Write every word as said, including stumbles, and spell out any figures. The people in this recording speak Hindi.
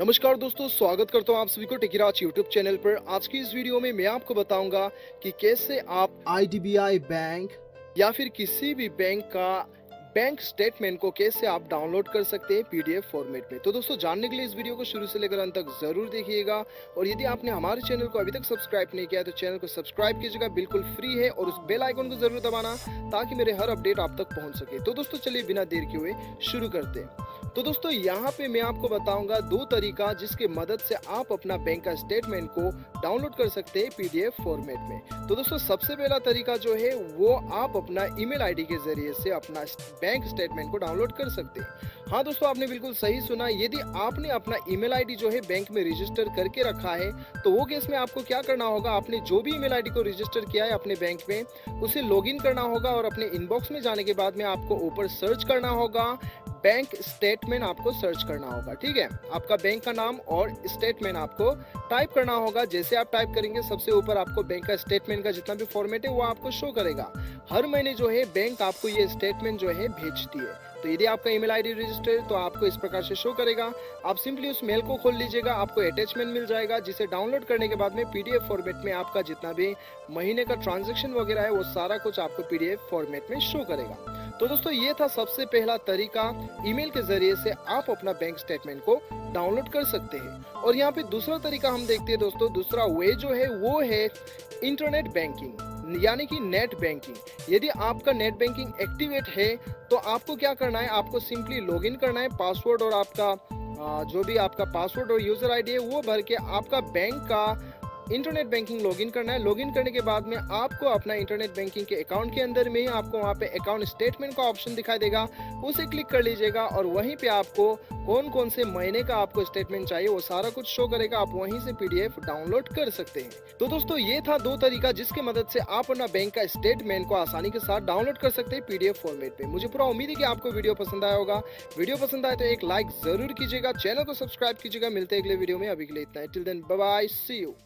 नमस्कार दोस्तों, स्वागत करता हूं आप सभी को टेकिराज यूट्यूब चैनल पर। आज की इस वीडियो में मैं आपको बताऊंगा कि कैसे आप I D B I bank या फिर किसी भी बैंक का बैंक स्टेटमेंट को कैसे आप डाउनलोड कर सकते हैं पी डी एफ फॉर्मेट में। तो दोस्तों, जानने के लिए इस वीडियो को शुरू से लेकर अंत तक जरूर देखिएगा, और यदि आपने हमारे चैनल को अभी तक सब्सक्राइब नहीं किया है तो चैनल को सब्सक्राइब कीजिएगा, बिल्कुल फ्री है, और उस बेल आइकन को जरूर दबाना ताकि मेरे हर अपडेट आप तक पहुंच सके। तो दोस्तों, चलिए बिना देर किए हुए शुरू करते हैं। तो दोस्तों, यहाँ पे मैं आपको बताऊंगा दो तरीका जिसके मदद से आप अपना बैंक का स्टेटमेंट को डाउनलोड कर सकते हैं पी डी एफ फॉर्मेट में। तो दोस्तों, सबसे पहला तरीका जो है वो आप अपना ईमेल आईडी के जरिए से अपना बैंक स्टेटमेंट को डाउनलोड कर सकते हैं। हाँ दोस्तों, आपने बिल्कुल सही सुना। यदि आपने अपना ईमेल आईडी जो है बैंक में रजिस्टर करके रखा है तो वो केस में आपको क्या करना होगा, आपने जो भी ईमेल आईडी को रजिस्टर किया है अपने बैंक में उसे लॉगिन करना होगा, और अपने इनबॉक्स में जाने के बाद में आपको ऊपर सर्च करना होगा, बैंक स्टेटमेंट आपको सर्च करना होगा। ठीक है, आपका बैंक का नाम और स्टेटमेंट आपको टाइप करना होगा। जैसे आप टाइप करेंगे सबसे ऊपर आपको बैंक का स्टेटमेंट का जितना भी फॉर्मेट है वो आपको शो करेगा। हर महीने जो है बैंक आपको ये स्टेटमेंट जो है भेजती है। तो यदि आपका ईमेल आईडी रजिस्टर्ड तो आपको इस प्रकार से शो करेगा। आप सिंपली उस मेल को खोल लीजिएगा, आपको अटैचमेंट मिल जाएगा जिसे डाउनलोड करने के बाद में पी डी एफ फॉर्मेट में आपका जितना भी महीने का ट्रांजैक्शन वगैरह है वो सारा कुछ आपको पी डी एफ फॉर्मेट में शो करेगा। तो दोस्तों, ये था सबसे पहला तरीका, ईमेल के जरिए से आप अपना बैंक स्टेटमेंट को डाउनलोड कर सकते हैं। और यहाँ पे दूसरा तरीका हम देखते हैं दोस्तों, दूसरा वे जो है वो है इंटरनेट बैंकिंग यानी कि नेट बैंकिंग। यदि आपका नेट बैंकिंग एक्टिवेट है तो आपको क्या करना है, आपको सिंपली लॉगिन करना है, पासवर्ड और आपका जो भी आपका पासवर्ड और यूजर आईडी है वो भर के आपका बैंक का इंटरनेट बैंकिंग लॉगिन करना है। लॉगिन करने के बाद में आपको अपना इंटरनेट बैंकिंग के अकाउंट के अंदर में ही आपको वहाँ पे अकाउंट स्टेटमेंट का ऑप्शन दिखाई देगा, उसे क्लिक कर लीजिएगा, और वहीं पे आपको कौन कौन से महीने का आपको स्टेटमेंट चाहिए वो सारा कुछ शो करेगा। आप वहीं से पी डी एफ डाउनलोड कर सकते हैं। तो दोस्तों, ये था दो तरीका जिसकी मदद से आप अपना बैंक का स्टेटमेंट को आसानी के साथ डाउनलोड कर सकते हैं पी डी एफ फॉर्मेट में। मुझे पूरा उम्मीद है कि आपको वीडियो पसंद आया होगा। वीडियो पसंद आए तो एक लाइक जरूर कीजिएगा, चैनल को सब्सक्राइब कीजिएगा। मिलते हैं अगले वीडियो में, अभी के लिए इतना है। Till then, bye bye, see you.